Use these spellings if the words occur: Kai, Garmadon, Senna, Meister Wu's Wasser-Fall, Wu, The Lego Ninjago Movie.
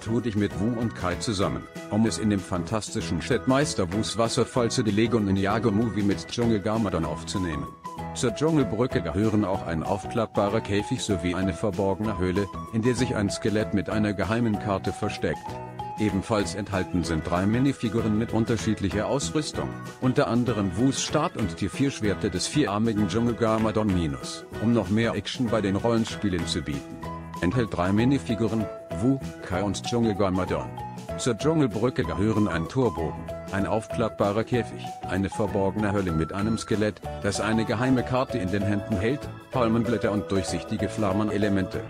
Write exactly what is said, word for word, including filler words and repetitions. tue ich mit Wu und Kai zusammen, um es in dem fantastischen Set Meister Wu's Wasser-Fall zu The Lego Ninjago Movie mit Dschungel Garmadon aufzunehmen. Zur Dschungelbrücke gehören auch ein aufklappbarer Käfig sowie eine verborgene Höhle, in der sich ein Skelett mit einer geheimen Karte versteckt. Ebenfalls enthalten sind drei Minifiguren mit unterschiedlicher Ausrüstung, unter anderem Wus Stab und die vier Schwerter des vierarmigen Dschungel Garmadon minus, um noch mehr Action bei den Rollenspielen zu bieten. Enthält drei Minifiguren, Wu, Kai und Dschungel Garmadon. Zur Dschungelbrücke gehören ein Torbogen, ein aufklappbarer Käfig, eine verborgene Höhle mit einem Skelett, das eine geheime Karte in den Händen hält, Palmenblätter und durchsichtige Flammenelemente.